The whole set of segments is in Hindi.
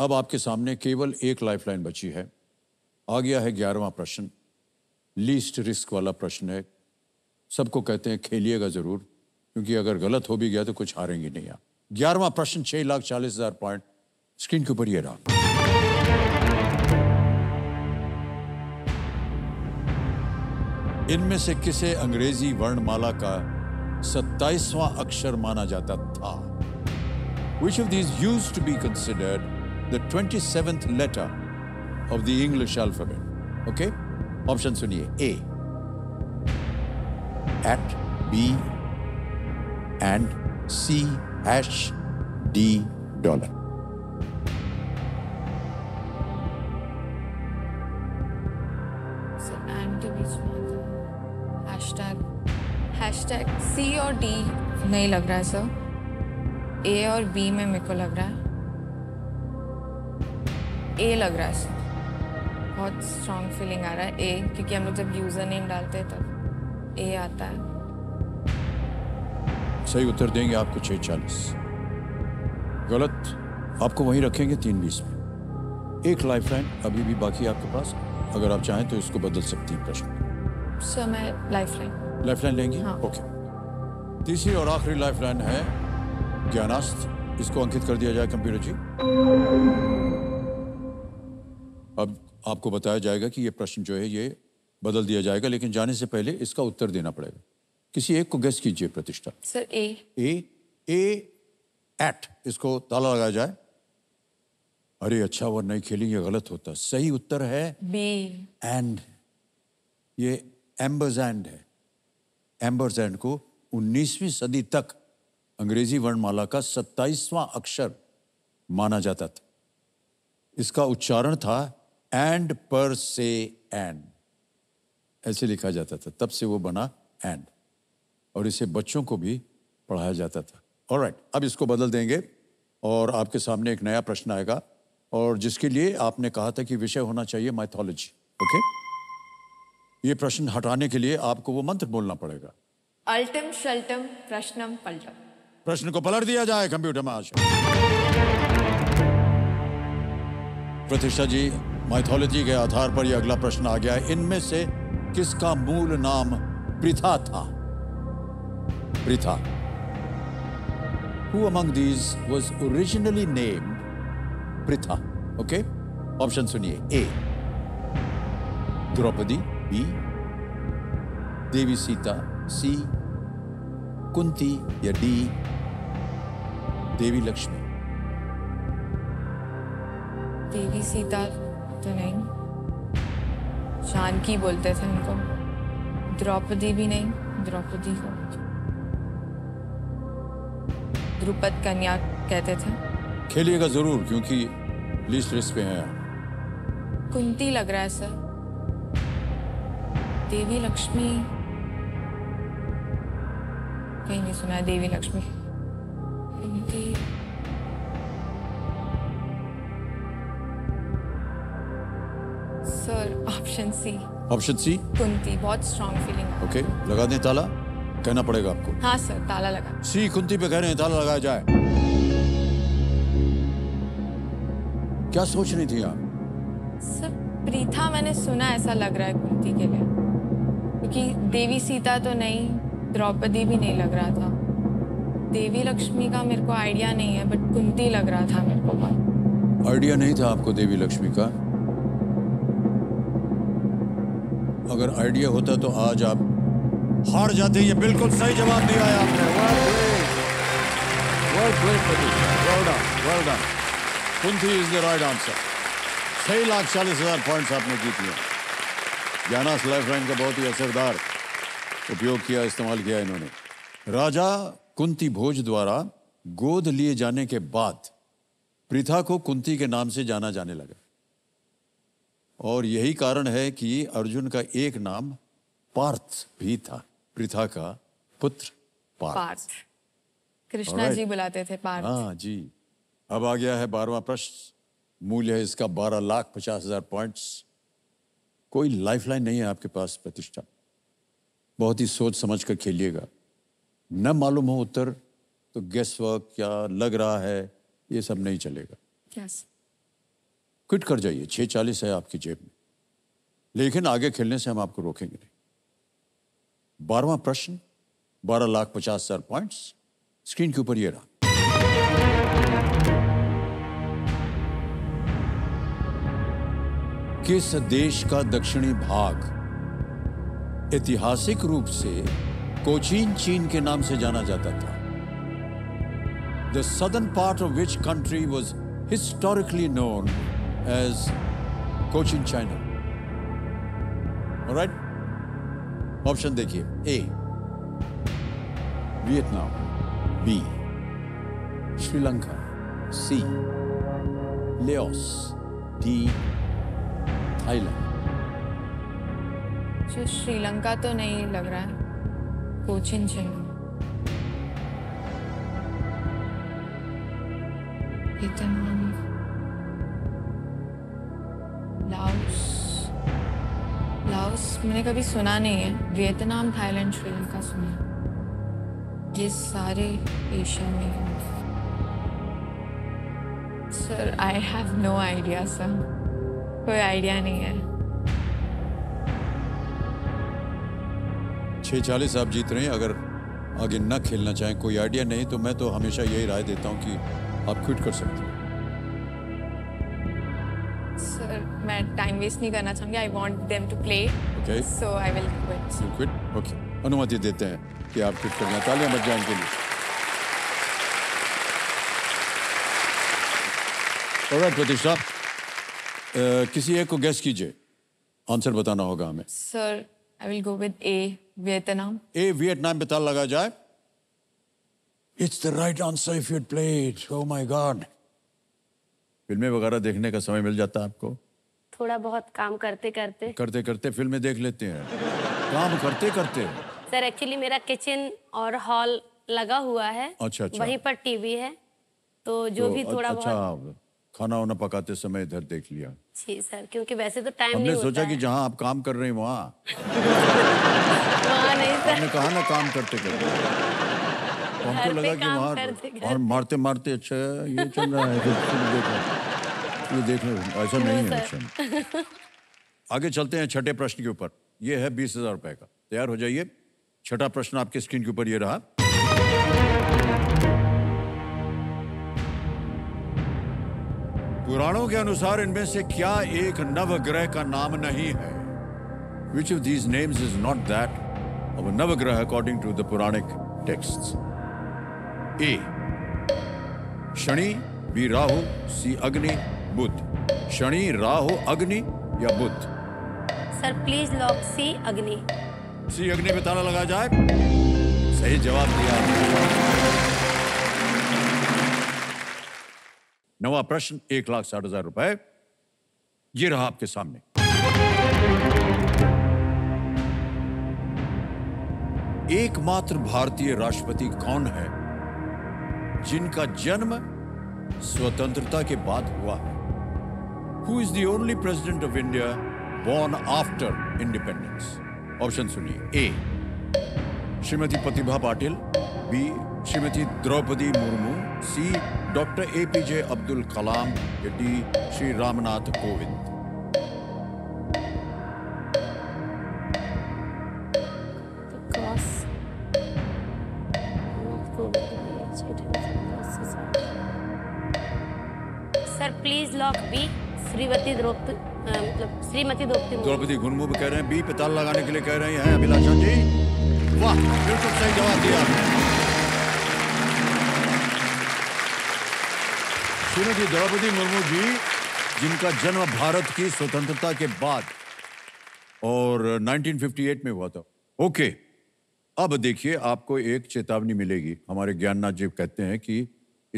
अब आपके सामने केवल एक लाइफलाइन बची है। आ गया है 11वां प्रश्न, लीस्ट रिस्क वाला प्रश्न है। सबको कहते हैं खेलिएगा ज़रूर, क्योंकि अगर गलत हो भी गया तो कुछ हारेंगे नहीं आप। 11वां प्रश्न 6,40,000 पॉइंट, स्क्रीन के ऊपर ये रहा। इनमें से किसे अंग्रेजी वर्णमाला का 27वां अक्षर माना जाता था? Which of these used to be considered the 27th letter of the English alphabet? Okay? Option सुनिए। A, at, B, and, C, hash, D, dollar. C और डी नहीं लग रहा है सर, ए और बी में मेरे को लग रहा है, ए लग रहा है सर। बहुत स्ट्रॉन्ग फीलिंग आ रहा है ए, क्योंकि हम लोग जब यूजर नेम डालते हैं तब ए आता है। सही उत्तर देंगे आपको 6,40, गलत आपको वहीं रखेंगे 3,20 में। एक लाइफलाइन अभी भी बाकी आपके पास, अगर आप चाहें तो इसको बदल सकती हैं प्रश्न। सर मैं लाइफलाइन लेंगे। हाँ। ओके, तीसरी और आखिरी लाइफलाइन है ज्ञानास्त्र, इसको अंकित कर दिया जाए कंप्यूटर जी। अब आपको बताया जाएगा कि ये प्रश्न जो है ये बदल दिया जाएगा, लेकिन जाने से पहले इसका उत्तर देना पड़ेगा। किसी एक को गेस कीजिए प्रतिष्ठा। सर ए। ए, ए एट, इसको ताला लगाया जाए। अरे अच्छा वो नहीं खेलेंगे, गलत होता। सही उत्तर है बी एंड, ये एम्बरजैंड है। एम्बरजैंड को 19वीं सदी तक अंग्रेजी वर्णमाला का 27वां अक्षर माना जाता था। इसका उच्चारण था एंड पर से एंड, ऐसे लिखा जाता था, तब से वो बना एंड, और इसे बच्चों को भी पढ़ाया जाता था। ऑलराइट, अब इसको बदल देंगे और आपके सामने एक नया प्रश्न आएगा, और जिसके लिए आपने कहा था कि विषय होना चाहिए माइथोलॉजी। ओके, ये प्रश्न हटाने के लिए आपको वो मंत्र बोलना पड़ेगा। अल्टम शल्टम प्रश्नम पल्टम। प्रश्न को पलट दिया जाए कंप्यूटर में आज। प्रतिष्ठा जी, माइथोलॉजी के आधार पर ये अगला प्रश्न आ गया है। इनमें से किसका मूल नाम पृथा था? Pritha. Who among these was originally named Pritha? Okay, option सुनिए। A Draupadi, B Devi Sita, C Kunti, या डी देवी लक्ष्मी। देवी सीता तो नहीं, जानकी बोलते थे उनको। द्रौपदी भी नहीं, द्रौपदी को द्रुपद कन्या कहते थे। खेलिएगा जरूर, क्योंकि लिस्ट रिस्क पे है। कुंती लग रहा है सर। देवी लक्ष्मी कहीं नहीं सुना है, Devi Lakshmi. Sir option C. Option C Kunti, बहुत स्ट्रॉन्ग फीलिंग। ओके, लगा दें ताला, कहना पड़ेगा आपको। हाँ सर, ताला लगा। सी कुंती पे कह रहे हैं, ताला लगाया जाए। क्या सोच रही थी आप? सर प्रीथा मैंने सुना, ऐसा लग रहा है कुंती के लिए, कि देवी सीता तो नहीं, द्रौपदी भी नहीं लग रहा था, देवी लक्ष्मी का मेरे को आइडिया नहीं है, बट कुंती लग रहा था मेरे को। आइडिया नहीं था आपको देवी लक्ष्मी का? अगर आइडिया होता तो आज आप हार जाते। ये बिल्कुल सही जवाब दिया है आपने। Well done, well done. Kunti is the right answer. 6,40,000 points आपने जीत लिया। ज्ञानास लाइफलाइन का बहुत ही असरदार उपयोग किया, इस्तेमाल किया इन्होंने। राजा कुंती भोज द्वारा गोद लिए जाने के बाद पृथा को कुंती के नाम से जाना जाने लगा, और यही कारण है कि अर्जुन का एक नाम पार्थ भी था। पृथा का पुत्र पार्थ, कृष्णा जी बुलाते थे पार्थ। हाँ जी। अब आ गया है 12वां प्रश्न, मूल्य है इसका 12,50,000 पॉइंट्स। कोई लाइफलाइन नहीं है आपके पास प्रतिष्ठा, बहुत ही सोच समझ कर खेलिएगा। न मालूम हो उत्तर तो गेस वर्क, क्या लग रहा है, ये सब नहीं चलेगा। yes. क्विट कर जाइए, 6:40 है आपकी जेब में, लेकिन आगे खेलने से हम आपको रोकेंगे नहीं। 12वां प्रश्न, 12,50,000 पॉइंट्स, स्क्रीन के ऊपर ये रहा। किस देश का दक्षिणी भाग ऐतिहासिक रूप से कोचीन चीन के नाम से जाना जाता था? The southern part of which country was historically known as Cochinchina? All right? Option देखिए, A. Vietnam, B. Sri Lanka, C. Laos, D. Thailand. जो श्रीलंका तो नहीं लग रहा है, कोचिनचीन लाओस, लाओस मैंने कभी सुना नहीं है। वियतनाम, थाईलैंड, श्रीलंका सुना, ये सारे एशिया में हैं। Sir I have no idea sir, कोई आइडिया नहीं है। 6:40 आप जीत रहे हैं, अगर आगे ना खेलना चाहें, कोई आइडिया नहीं तो मैं तो हमेशा यही राय देता हूं कि आप क्विट कर सकते हैं। सर मैं टाइम वेस्ट नहीं करना चाहूंगी, I want them to play, so I will quit. You quit, okay, अनुमति देते हैं कि आप क्विट करना। तालियां बज जाएं इनके लिए। ऑलराइट प्रतिष्ठा, किसी एक को गेस कीजिए, आंसर बताना होगा हमें। Sir I will go with A, Vietnam. A Vietnam पे ताल लगा जाए। It's the right answer if you played. Oh my God, फिल्में वगैरह देखने का समय मिल जाता है आपको? थोड़ा बहुत काम करते करते फिल्में देख लेते हैं। काम करते करते? सर एक्चुअली मेरा किचन और हॉल लगा हुआ है। अच्छा, अच्छा। वहीं पर टीवी है तो जो भी थोड़ा बहुत खाना वाना पकाते समय इधर देख लिया। जी सर, क्योंकि वैसे तो टाइम नहीं होता। हमने सोचा कि जहां आप काम कर रहे हैं वहां नहीं सर, हमने कहा ना काम करते करते, तो हमको लगा कि वहां और मारते मारते अच्छा ये चल रहा है, ये देखो ऐसा नहीं है। अच्छा आगे चलते हैं छठे प्रश्न के ऊपर, ये है 20,000 रुपए का, तैयार हो जाइए। छठा प्रश्न आपके स्क्रीन के ऊपर ये रहा। पुराणों के अनुसार इनमें से क्या एक नवग्रह का नाम नहीं है? Which of these names is not that of a navagraha according to the Puranic texts? A. Shani, B. Rahu, C. अग्नि, बुध। शनि, राहु, अग्नि या Budh? Sir please lock C. Agni. C. अग्नि पे ताला लगा जाए। सही जवाब दिया। नवा प्रश्न, 1,60,000 रुपए, ये रहा आपके सामने। एकमात्र भारतीय राष्ट्रपति कौन है जिनका जन्म स्वतंत्रता के बाद हुआ है? Who is the only president of India born after independence? Option सुनिए। A. Shrimati Pratibha Patil, B. Shrimati Draupadi Murmu, C. Doctor APJ Abdul Kalam, D. Shri Ramnath Kovind. Sir please lock B, Shrimati Draupadi, मतलब श्रीमती द्रौपदी मुर्मू कह रहे हैं। बी पे ताल लगाने के लिए कह रहे हैं अभिलाषा जी। वाह, बिल्कुल सही जवाब दिया आपने। श्रीमती द्रौपदी मुर्मू जी, जिनका जन्म भारत की स्वतंत्रता के बाद और 1958 में हुआ था। ओके, अब देखिए आपको एक चेतावनी मिलेगी। हमारे ज्ञाननाथ जी कहते हैं कि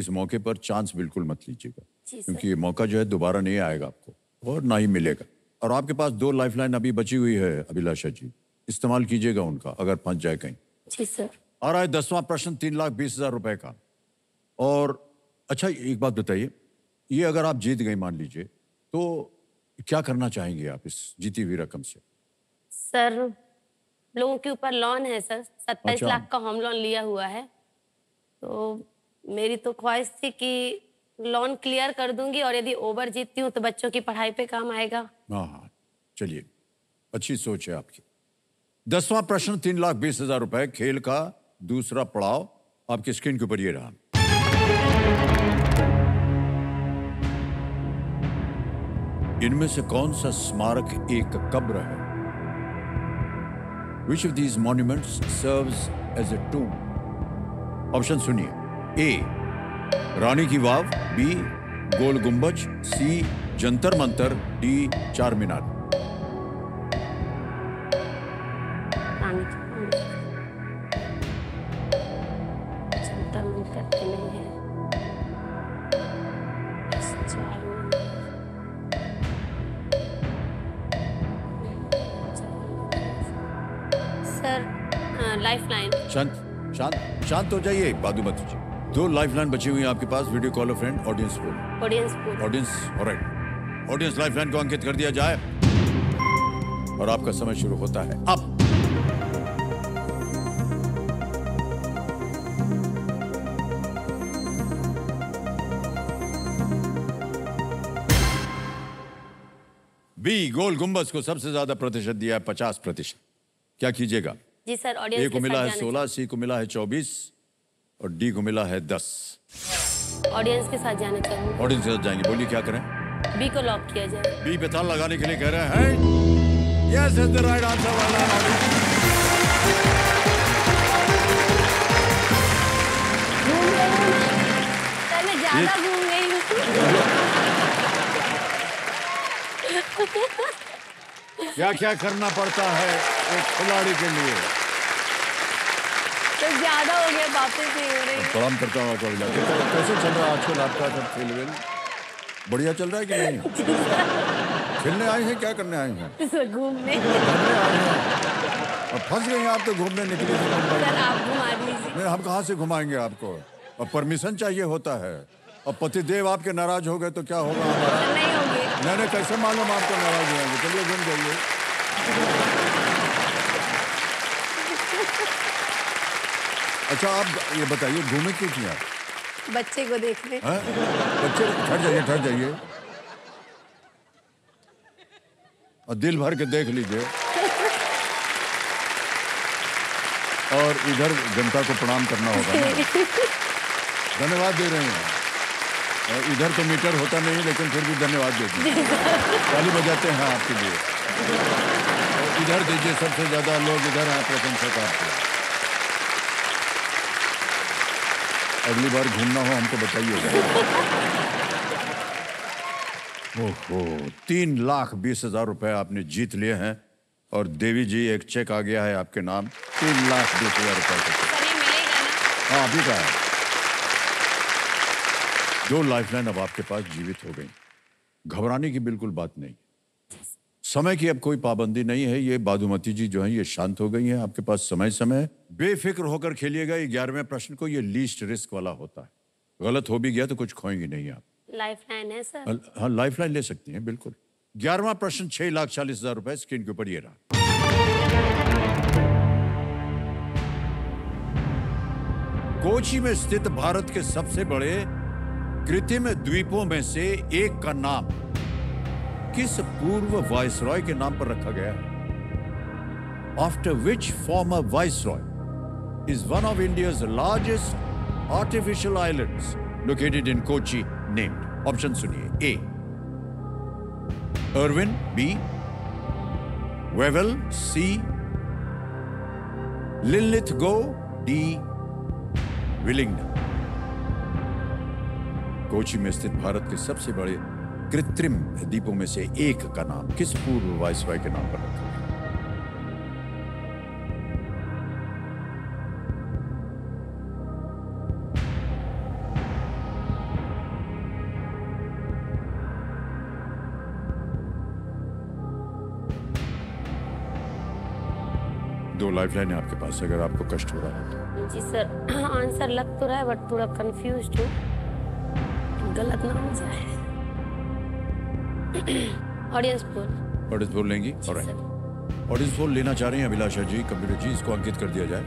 इस मौके पर चांस बिल्कुल मत लीजिएगा, क्योंकि ये मौका जो है दोबारा नहीं आएगा आपको और ना ही मिलेगा। और आपके पास 2 लाइफलाइन अभी बची हुई है अभिलाषा जी, इस्तेमाल कीजिएगा उनका अगर फंस जाए कहीं। जी सर। और आज 10वां प्रश्न, 3,20,000 रुपए का। और अच्छा एक बात बताइए, ये अगर आप जीत गए मान लीजिए तो क्या करना चाहेंगे आप इस जीती हुई रकम से? सर लोगों के ऊपर लोन है सर, 27 लाख का होम लोन लिया हुआ है, तो मेरी तो ख्वाहिश थी कि लॉन क्लियर कर दूंगी और यदि ओवर जीतती हूँ तो बच्चों की पढ़ाई पे काम आएगा। हाँ चलिए, अच्छी सोच है आपकी। 10वां प्रश्न 3,20,000 रुपए, खेल का दूसरा पड़ाव आपकी स्क्रीन के ऊपर ये रहा। इनमें से कौन सा स्मारक एक कब्र है? Which of these monuments serves as a tomb? Option सुनिए। ए रानी की वाव, बी गोल गुंबज, सी जंतर मंतर, डी चार मीनार। शांत शांत शांत हो जाइए, बादू मत कीजिए। 2 लाइफलाइन बची हुई है आपके पास, वीडियो कॉल और friend, audience poll. Audience alright, audience lifeline को अंकित कर दिया जाए और आपका समय शुरू होता है अब। बी गोल गुंबज को सबसे ज्यादा प्रतिशत दिया है 50%, क्या कीजिएगा? जी सर, ऑडियंस ए को मिला है 16, सी को मिला है 24 और डी को मिला है 10। ऑडियंस के साथ जाना चाहिए। ऑडियंस के साथ जाएंगे, बोलिए क्या करें? बी को लॉक किया जाए। बी पे ताला लगाने के लिए कह रहे हैं। Yes is the right answer वाला सर, मैं ज्यादा घूम गई हूँ। क्या क्या करना पड़ता है एक खिलाड़ी के लिए, तो ज्यादा हो गया बातें नहीं हो रही। प्रणाम करता हूँ। कैसे चल रहा है आजकल आपका खेल? बढ़िया चल रहा है कि नहीं? खेलने आए हैं, क्या करने आए हैं? घूमने आए हैं। अब फंस गए आप तो, घूमने निकले नहीं, हम कहाँ से घुमाएंगे आपको? अब परमिशन चाहिए होता है। अब पति देव आपके नाराज हो गए तो क्या होगा? मैंने कैसे मालूम आपको नाराज होंगे? चलिए घूम जाइए। अच्छा आप ये बताइए, घूमे क्यों थी आप? बच्चे को देखने। बच्चे, ठहर जाइए ठहर जाइए और दिल भर के देख लीजिए और इधर जनता को प्रणाम करना होगा। धन्यवाद दे रहे हैं, इधर तो मीटर होता नहीं लेकिन फिर भी धन्यवाद देते हैं, ताली बजाते हैं आपके लिए। इधर दीजिए, सबसे ज्यादा लोग इधर हैं प्रशंसक आपके। अगली बार घूमना हो हमको बताइए। ओहो, 3,20,000 रुपए आपने जीत लिए हैं और देवी जी एक चेक आ गया है आपके नाम 3,20,000 रुपए। हाँ अभी का है। 2 लाइफलाइन अब आपके पास जीवित हो गई, घबराने की बिल्कुल बात नहीं। समय की अब कोई पाबंदी नहीं है। ये बादुमती जी जो हैं ये शांत हो गई हैं, आपके पास समय बेफिक्र होकर खेलिएगा। 11वें प्रश्न को, ये लीस्ट रिस्क वाला होता है, गलत हो भी गया तो कुछ खोएंगी नहीं आप। लाइफलाइन है सर? हाँ लाइफलाइन ले सकती हैं बिल्कुल। 11वां प्रश्न 6,40,000 रुपए, स्क्रीन के ऊपर ये रहा। कोची में स्थित भारत के सबसे बड़े कृत्रिम द्वीपों में से एक का नाम किस पूर्व वाइसरॉय के नाम पर रखा गया है? After which former viceroy is one of India's largest artificial islands located in Kochi named? Option सुनिए। A Irwin, B Wavell, C Linlithgow, D Willingdon. Kochi में स्थित भारत के सबसे बड़े कृत्रिम द्वीपों में से एक का नाम किस पूर्व वाइसरॉय के नाम पर रखा है? 2 लाइफलाइन है आपके पास अगर आपको कष्ट हो रहा है। जी सर, आंसर लग तो रहा है बट थोड़ा कंफ्यूज्ड हूँ, गलत ना हो जाए। Audience poll. ऑडियंस पोल लेंगी? ऑलराइट, ऑडियंस पोल लेना चाह रही हैं अभिलाषा जी, कंप्यूटर जी, इसको अंकित कर दिया जाए।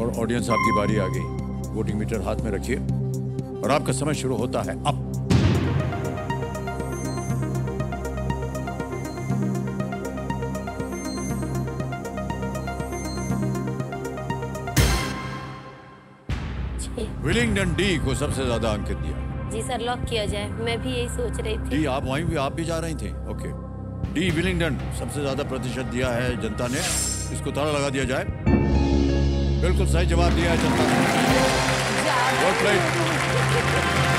और ऑडियंस आपकी बारी आ गई, वोटिंग मीटर हाथ में रखिए और आपका समय शुरू होता है अब। विलिंगडन डी को सबसे ज्यादा अंकित दिया। जी सर, लॉक किया जाए, मैं भी यही सोच रही थी। डी, आप वहीं भी, आप भी जा रही थी। ओके, डी विलिंगडन सबसे ज्यादा प्रतिशत दिया है जनता ने, इसको ताला लगा दिया जाए। बिल्कुल सही जवाब दिया है जनता ने।